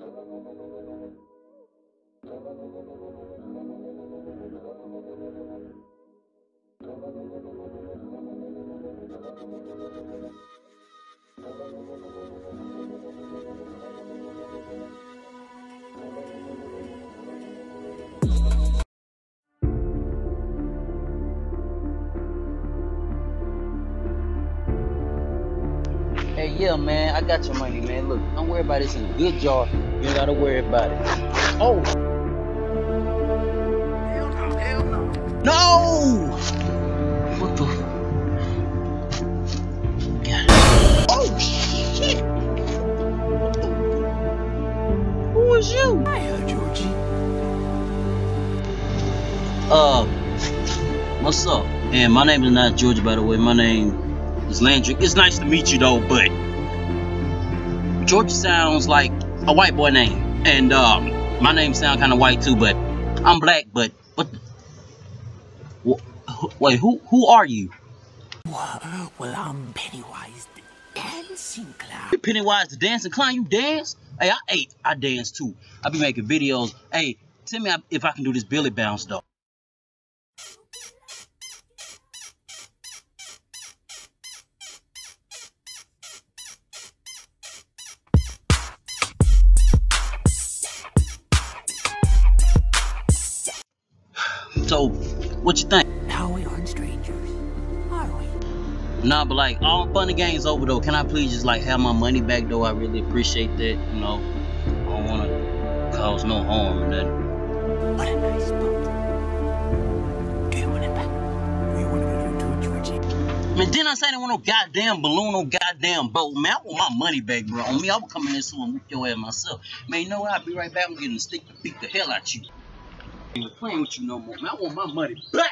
Hey, yeah, man, I got your money, man. Look, don't worry about it. It's in a good jar. You ain't gotta worry about it. Oh! Hell no, hell no. No! What the? Oh, shit! Who is you? I heard Georgie. What's up? And my name is not Georgie, by the way. My name... it's Landrick. It's nice to meet you though, but George sounds like a white boy name, and my name sounds kind of white too, but I'm black. But what? Wait, who are you? Well, I'm Pennywise the Dancing Clown. Pennywise the Dancing Clown? You dance? Hey, I dance too. I be making videos. Hey, tell me if I can do this Billy bounce though. So, what you think? Now we aren't strangers, are we? Nah, but like, all fun and games over though. Can I please just like have my money back though? I really appreciate that, you know. I don't wanna cause no harm or nothing. What a nice boat. Do you want it back? We want to go to Georgie. Man, didn't I say I didn't want no goddamn balloon, no goddamn boat? Man, I want my money back, bro. On me, I would come in this and whoop your ass myself. Man, you know what? I'll be right back. I'm getting a stick to beat the hell out you. I ain't playing with you no more, man. I want my money back.